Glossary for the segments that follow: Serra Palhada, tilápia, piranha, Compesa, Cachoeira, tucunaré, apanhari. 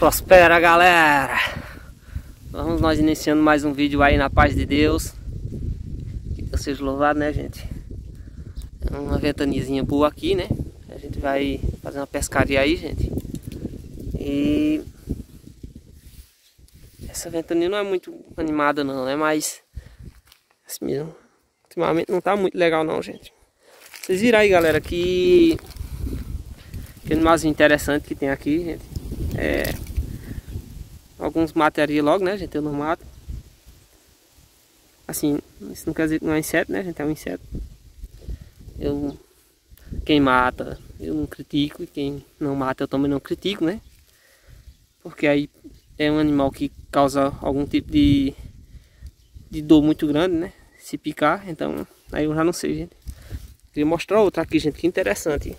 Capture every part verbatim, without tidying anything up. Prospera, galera. Vamos nós iniciando mais um vídeo aí na paz de Deus. Que Deus seja louvado, né, gente? É uma ventanizinha boa aqui, né? A gente vai fazer uma pescaria aí, gente. E essa ventania não é muito animada não, né? Mas assim mesmo, ultimamente não tá muito legal não, gente. Vocês viram aí, galera, que que animalzinho interessante que tem aqui, gente. É... Alguns matam ali logo, né, gente? Eu não mato. Assim, isso não quer dizer que não é inseto, né, gente? É um inseto. Eu... Quem mata, eu não critico. E quem não mata, eu também não critico, né? Porque aí é um animal que causa algum tipo de... De dor muito grande, né? Se picar, então... Aí eu já não sei, gente. Queria mostrar outra aqui, gente, que interessante.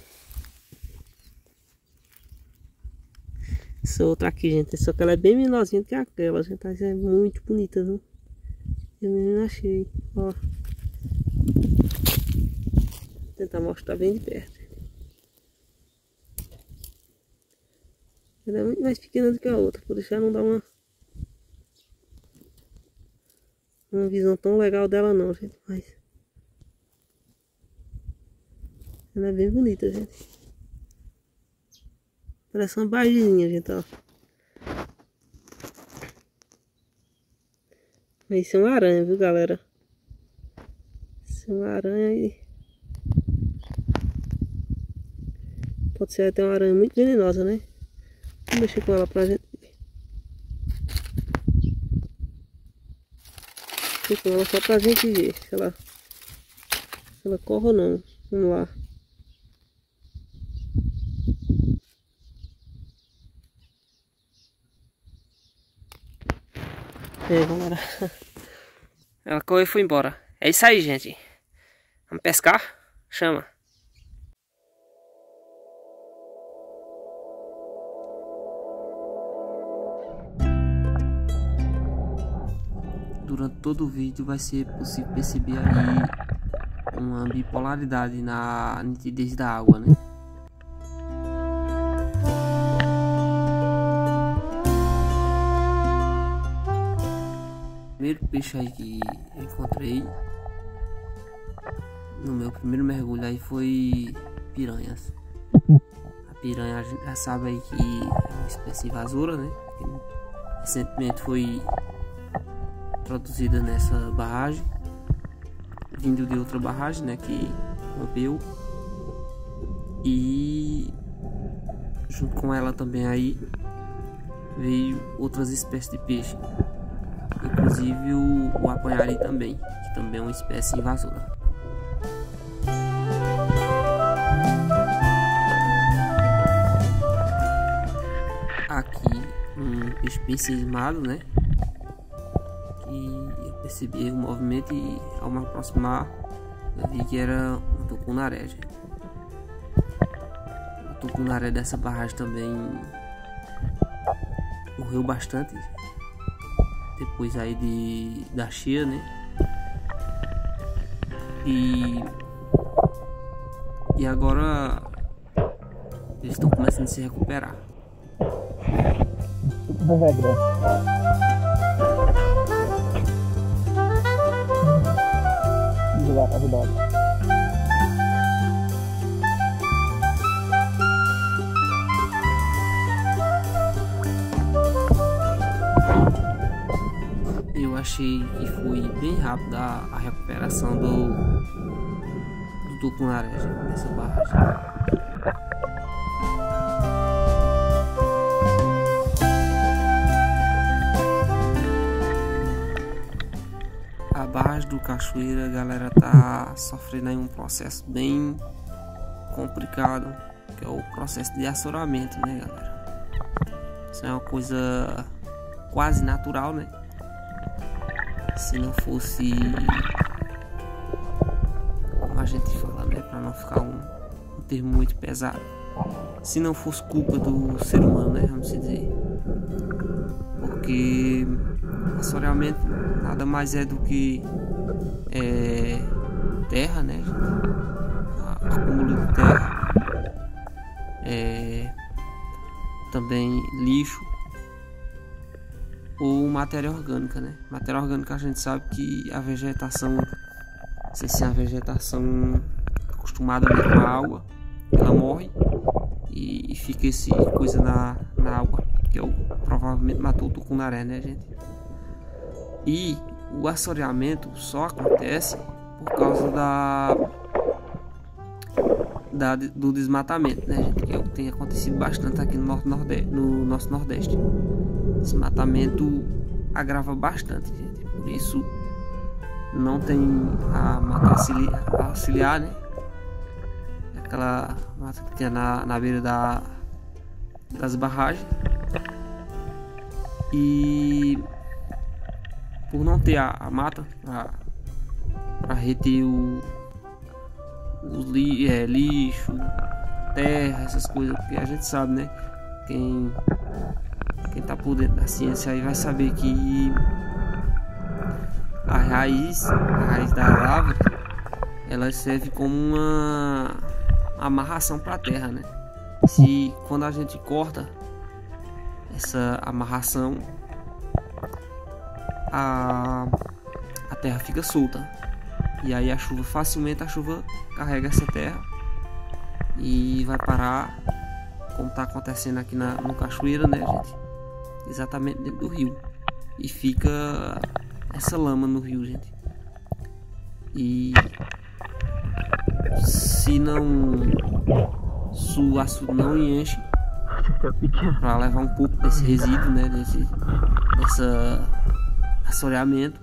Essa outra aqui, gente, só que ela é bem menorzinha que aquela, gente, mas é muito bonita, viu? Eu mesmo achei, ó. Vou tentar mostrar bem de perto. Ela é muito mais pequena do que a outra, por isso ela não dá uma... Uma visão tão legal dela não, gente, mas... Ela é bem bonita, gente. Parece uma barginha, gente, ó. Mas isso é uma aranha, viu, galera? Isso é uma aranha e... Pode ser até uma aranha muito venenosa, né? Vou mexer com ela pra gente. Mexer com ela só pra gente ver se ela... Se ela corre ou não. Vamos lá. É, galera. Ela correu e foi embora. É isso aí, gente. Vamos pescar? Chama. Durante todo o vídeo vai ser possível perceber aí uma bipolaridade na nitidez da água, né? O primeiro peixe aí que encontrei no meu primeiro mergulho aí foi piranhas. A piranha a gente já sabe aí que é uma espécie invasora, né? Recentemente foi produzida nessa barragem, vindo de outra barragem, né? Que rompeu. E junto com ela também aí veio outras espécies de peixe. Inclusive o, o apanhari também, que também é uma espécie invasora. Aqui um peixe bem cismado, né? Que eu percebi o movimento e ao me aproximar eu vi que era um tucunaré, gente. O tucunaré dessa barragem também correu bastante depois aí de, da cheia, né? E, e agora eles estão começando a se recuperar. Eu achei que foi bem rápida a recuperação do, do tucunaré dessa barragem. A barragem do Cachoeira, galera, tá sofrendo aí um processo bem complicado, que é o processo de assoramento, né, galera? Isso é uma coisa quase natural, né? Se não fosse, como a gente fala, né, para não ficar um, um termo muito pesado, se não fosse culpa do ser humano, né, vamos dizer, porque assoreamento nada mais é do que é, terra, né, acúmulo de terra, é, também lixo, ou matéria orgânica, né? Matéria orgânica a gente sabe que a vegetação, se assim, a vegetação acostumada com a água, ela morre e, e fica esse coisa na, na água, que é o, provavelmente matou o tucunaré, né, gente? E o assoreamento só acontece por causa da, da do desmatamento, né, gente? Que é o que tem acontecido bastante aqui no, norte, nordeste, no nosso Nordeste. Desmatamento agrava bastante, gente. Por isso não tem a mata auxiliar, auxiliar, né? Aquela mata que tem na, na beira da, das barragens. E por não ter a, a mata para reter o, os li, é, lixo, terra, essas coisas, porque a gente sabe, né? Quem, quem tá por dentro da ciência aí vai saber que a raiz, a raiz da árvore, ela serve como uma amarração para a terra, né? Se quando a gente corta essa amarração, A, a terra fica solta, e aí a chuva, facilmente a chuva carrega essa terra e vai parar, como está acontecendo aqui na, no Cachoeira, né, gente? Exatamente dentro do rio, e fica essa lama no rio, gente. E se não se o açude não enche para levar um pouco desse resíduo, né, desse, dessa assoreamento,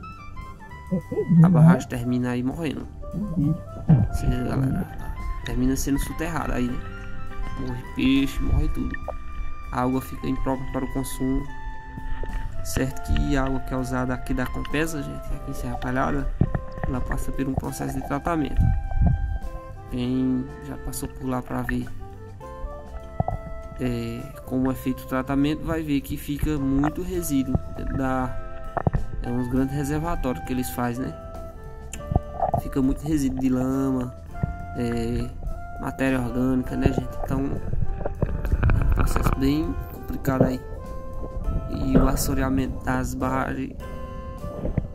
a barragem termina aí morrendo. Seja, galera, termina sendo soterrada aí, né? Morre peixe, morre tudo. A água fica imprópria para o consumo. Certo que a água que é usada aqui da Compesa, gente, aqui em Serra Palhada, ela passa por um processo de tratamento. Quem já passou por lá para ver é, como é feito o tratamento, vai ver que fica muito resíduo da É uns grandes reservatórios que eles fazem, né? Fica muito resíduo de lama, é, matéria orgânica, né, gente? Então é um processo bem complicado aí. E o assoreamento das barragens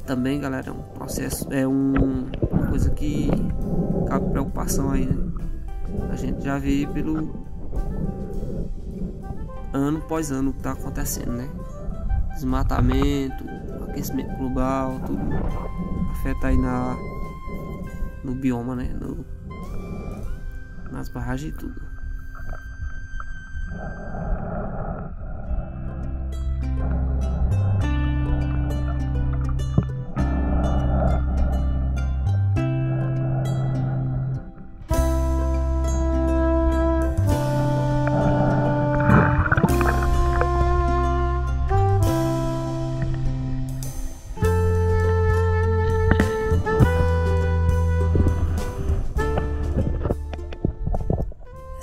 também, galera, é um processo, é um, uma coisa que cabe preocupação aí, né? A gente já vê pelo ano após ano o que tá acontecendo, né? Desmatamento, aquecimento global, tudo afeta aí na, no bioma, né? No, nas barragens e tudo.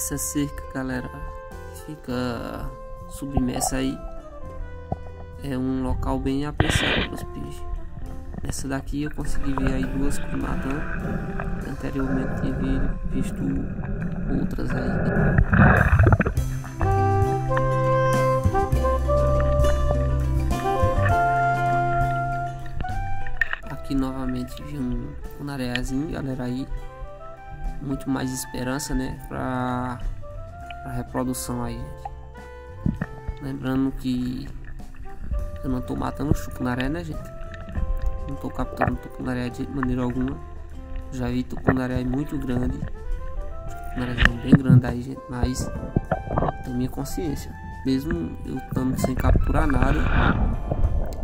Essa cerca, galera, fica submersa aí, é um local bem apreciado pelos peixes. Nessa daqui eu consegui ver aí duas primatãs, anteriormente tinha visto outras aí. Aqui novamente vi um tucunarézinho, galera, aí muito mais esperança, né, para a reprodução aí, gente. Lembrando que eu não tô matando o tucunaré, né, gente? Não tô capturando tucunaré de maneira alguma. Já vi tucunaré muito grande, tucunaré bem grande aí, gente, mas tem minha consciência. Mesmo eu estando sem capturar nada,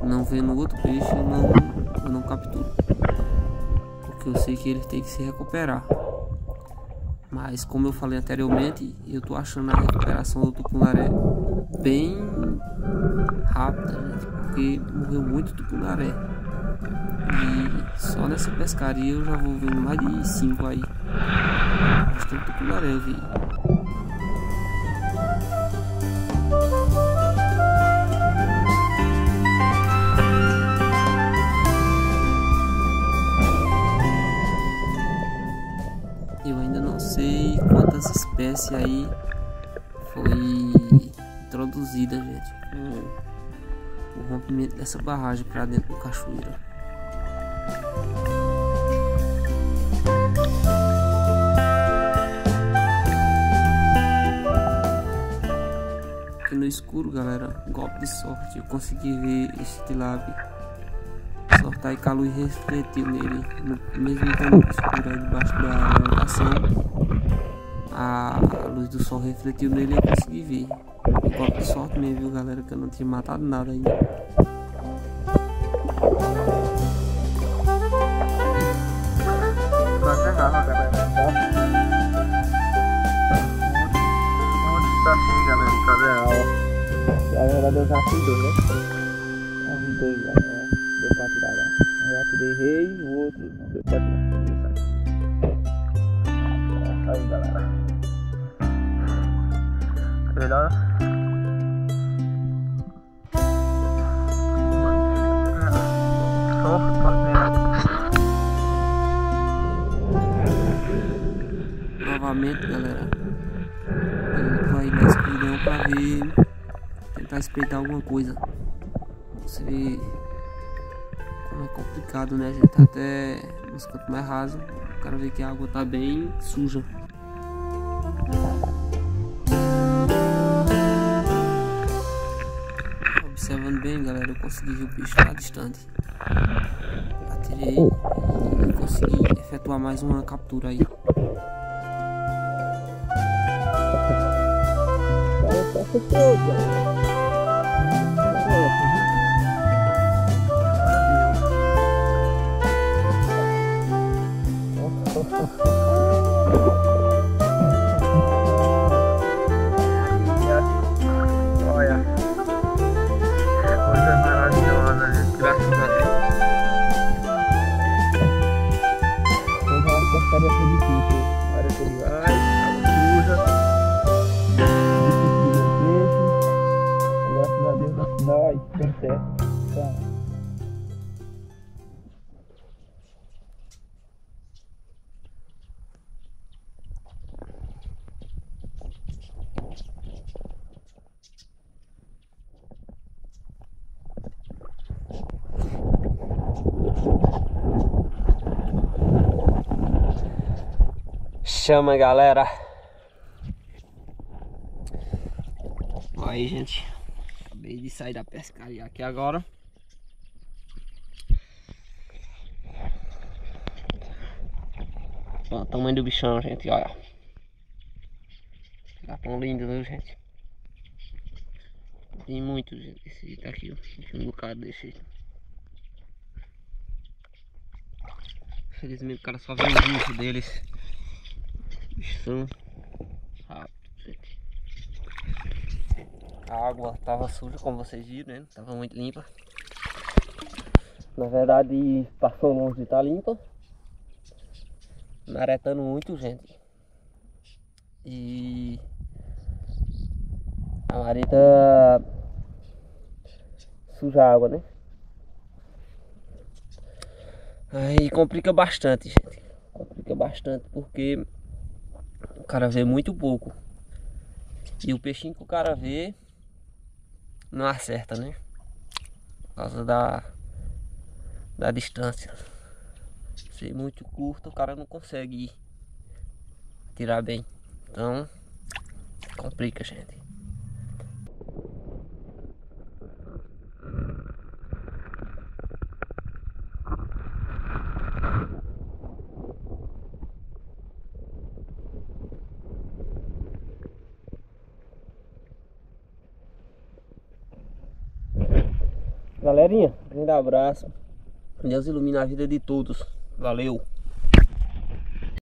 não vendo outro peixe, eu não, eu não capturo, porque eu sei que ele tem que se recuperar. Mas como eu falei anteriormente, eu tô achando a recuperação do tucunaré bem rápida, gente, porque morreu muito tucunaré. E só nessa pescaria eu já vou vendo mais de cinco aí. Bastante tucunaré eu vi. Quantas espécies aí foi introduzida, gente, o rompimento dessa barragem para dentro do Cachoeira. Aqui no escuro, galera, golpe de sorte, eu consegui ver esse tilápia soltar e que a luz refletiu nele, mesmo estando escuro aí debaixo da iluminação, a luz do sol refletiu nele e eu consegui ver. E golpe de sorte mesmo, viu, galera, que eu não tinha matado nada ainda. Galera, deu já tudo, né? Um, dois, galera. Deu pra tirar lá. Eu atirei rei, o outro não deu pra tirar. Aí, galera. Sei lá. Sofre pra ver. Novamente, galera. Eu tô aí na escuridão pra ver. Tentar espreitar alguma coisa. Você vê como é complicado, né? A gente tá até nos cantos mais rasos. O cara vê que a água tá bem suja. Observando bem, galera, eu consegui ver o bicho lá distante. Atirei e consegui efetuar mais uma captura aí. Chama, galera. Aí, gente, acabei de sair da pescaria aqui agora. Olha o tamanho do bichão, gente, olha. Tá tão lindo, viu, gente? Tem muito, gente, esse jeito aqui, ó. Tem um bocado desse. Infelizmente o cara só vê o bicho deles. Bichão rápido. A água tava suja, como vocês viram, né? Tava muito limpa. Na verdade, passou longe de estar limpa. Maretando muito, gente. E a mareta suja a água, né? Aí complica bastante, gente. Complica bastante porque o cara vê muito pouco. E o peixinho que o cara vê não acerta, né? Por causa da, da distância. Se muito curto, o cara não consegue tirar bem. Então, complica, gente. Galerinha, um grande abraço. Deus ilumina a vida de todos. Valeu!